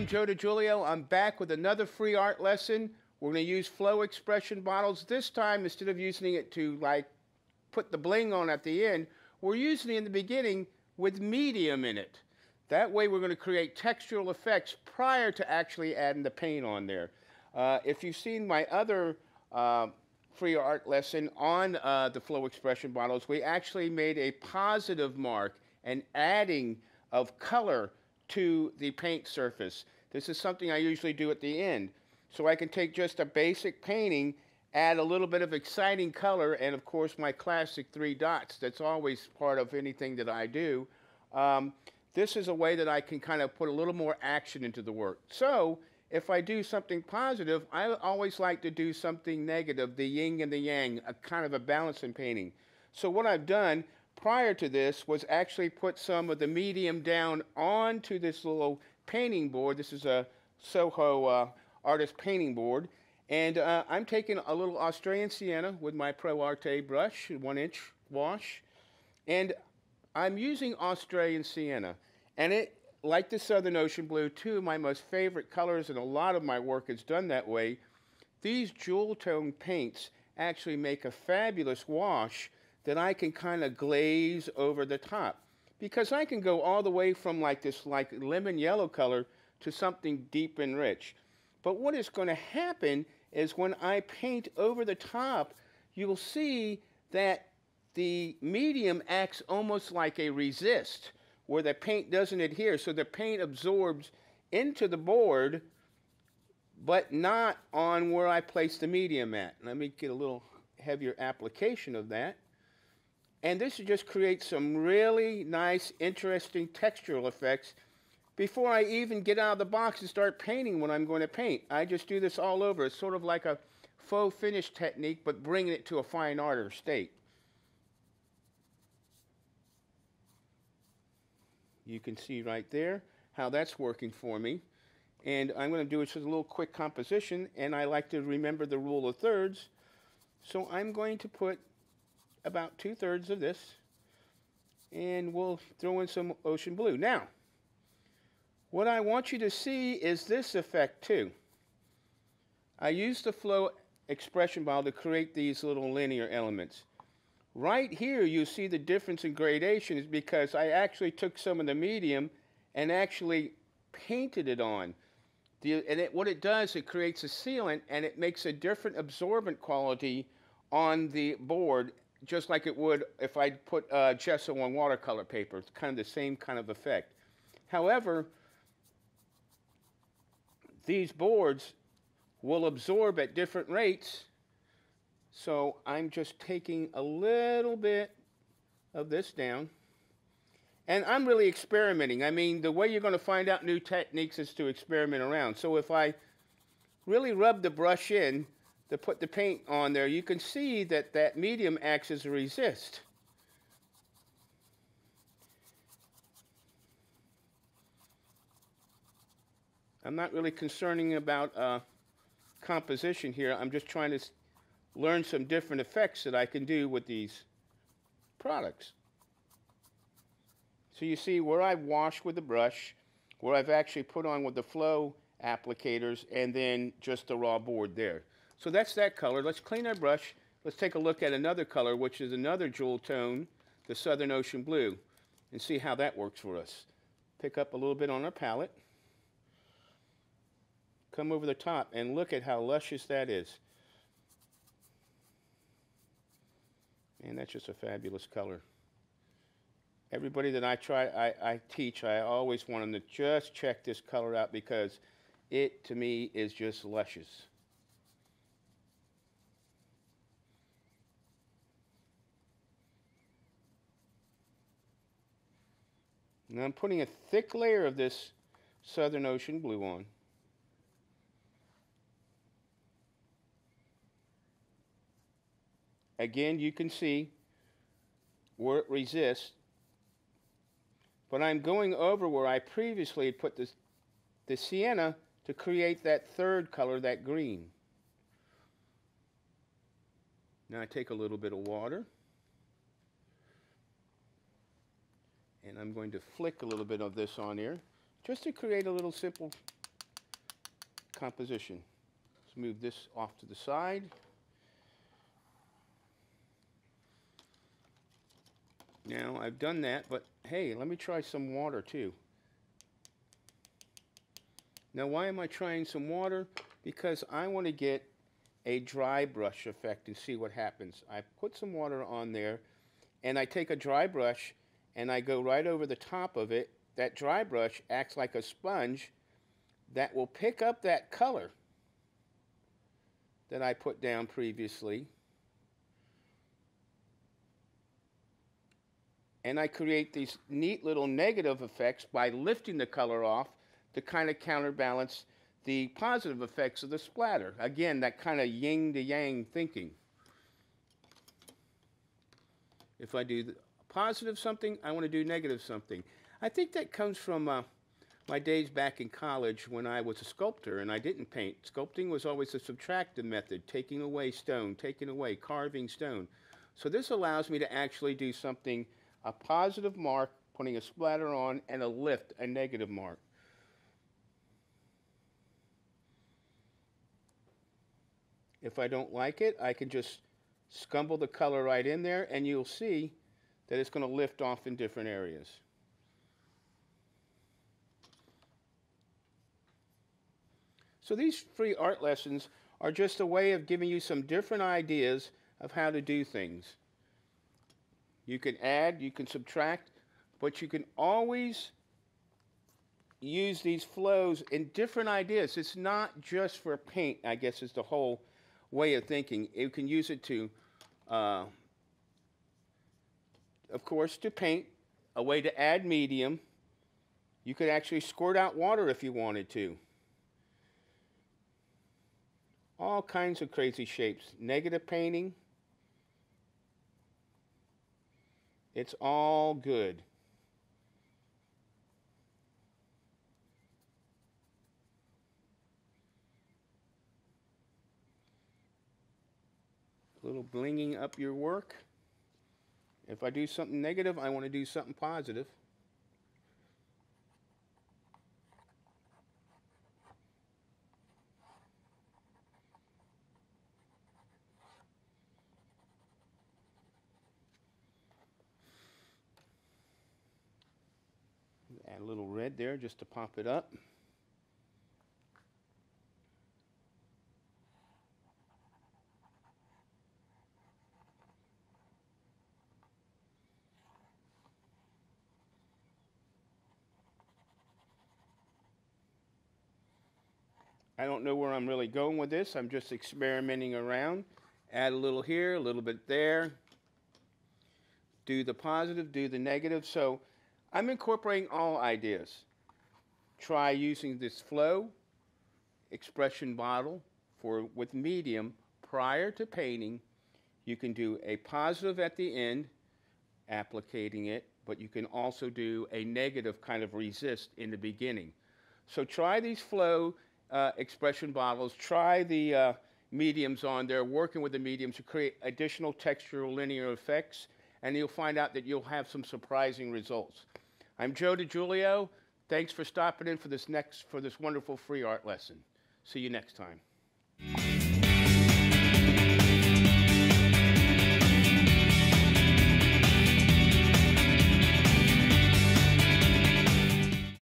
I'm Joe DiGiulio. I'm back with another free art lesson. We're going to use flow expression models. This time, instead of using it to like put the bling on at the end, we're using it in the beginning with medium in it. That way, we're going to create textural effects prior to actually adding the paint on there. If you've seen my other free art lesson on the flow expression models, we actually made a positive mark and adding of color to the paint surface. This is something I usually do at the end. So I can take just a basic painting, add a little bit of exciting color, and of course my classic 3 dots. That's always part of anything that I do. This is a way that I can kind of put a little more action into the work. So if I do something positive, I always like to do something negative, the yin and the yang, a kind of a balance in painting. So what I've done prior to this was actually put some of the medium down onto this little painting board. This is a Soho artist painting board. And I'm taking a little Australian Sienna with my Pro Arte brush, 1-inch wash. And I'm using Australian Sienna. And it, like the Southern Ocean Blue, two of my most favorite colors, and a lot of my work is done that way. These jewel tone paints actually make a fabulous wash that I can kind of glaze over the top, because I can go all the way from like this like lemon yellow color to something deep and rich. But what is going to happen is when I paint over the top, you will see that the medium acts almost like a resist, where the paint doesn't adhere. So the paint absorbs into the board, but not on where I place the medium at. Let me get a little heavier application of that. And this will just create some really nice, interesting textural effects before I even get out of the box and start painting what I'm going to paint. I just do this all over. It's sort of like a faux finish technique, but bringing it to a fine art or state. You can see right there how that's working for me. And I'm going to do it with a little quick composition, and I like to remember the rule of thirds. So I'm going to put about 2/3 of this, and we'll throw in some ocean blue. Now, what I want you to see is this effect too. I use the flow expression model to create these little linear elements. Right here, you see the difference in gradation is because I actually took some of the medium and actually painted it on. What it does, it creates a sealant, and it makes a different absorbent quality on the board, just like it would if I put gesso on watercolor paper. It's kind of the same kind of effect. However, these boards will absorb at different rates, so I'm just taking a little bit of this down. And I'm really experimenting. I mean, the way you're going to find out new techniques is to experiment around. So if I really rub the brush in, to put the paint on there, you can see that that medium acts as a resist. I'm not really concerning about composition here. I'm just trying to learn some different effects that I can do with these products. So you see where I've washed with the brush, where I've actually put on with the flow applicators, and then just the raw board there. So that's that color. Let's clean our brush. Let's take a look at another color, which is another jewel tone, the Southern Ocean Blue, and see how that works for us. Pick up a little bit on our palette. Come over the top and look at how luscious that is. And that's just a fabulous color. Everybody that I teach, I always want them to just check this color out, because it, to me, is just luscious. Now I'm putting a thick layer of this Southern Ocean Blue on. Again, you can see where it resists, but I'm going over where I previously put the Sienna to create that third color, that green. Now I take a little bit of water, and I'm going to flick a little bit of this on here just to create a little simple composition. Let's move this off to the side. Now I've done that, but hey, let me try some water too. Now why am I trying some water? Because I want to get a dry brush effect and see what happens. I put some water on there and I take a dry brush and I go right over the top of it. That dry brush acts like a sponge that will pick up that color that I put down previously. And I create these neat little negative effects by lifting the color off to kind of counterbalance the positive effects of the splatter. Again, that kind of yin to yang thinking. If I do the positive something, I want to do negative something. I think that comes from my days back in college when I was a sculptor and I didn't paint. Sculpting was always a subtractive method, taking away stone, taking away, carving stone. So this allows me to actually do something, a positive mark, putting a splatter on, and a lift, a negative mark. If I don't like it, I can just scumble the color right in there, and you'll see that it's going to lift off in different areas. So these free art lessons are just a way of giving you some different ideas of how to do things. You can add, you can subtract, but you can always use these flows in different ideas. It's not just for paint, I guess, is the whole way of thinking. You can use it to, of course, to paint, a way to add medium. You could actually squirt out water if you wanted to. All kinds of crazy shapes. Negative painting. It's all good. A little blinging up your work. If I do something negative, I want to do something positive. Add a little red there just to pop it up. I don't know where I'm really going with this. I'm just experimenting around. Add a little here, a little bit there. Do the positive, do the negative. So I'm incorporating all ideas. Try using this flow expression bottle with medium prior to painting. You can do a positive at the end, applicating it, but you can also do a negative kind of resist in the beginning. So try these flow expression bottles. Try the mediums on there, working with the mediums to create additional textural linear effects, and you'll find out that you'll have some surprising results. I'm Joe DiGiulio. Thanks for stopping in for this wonderful free art lesson. See you next time.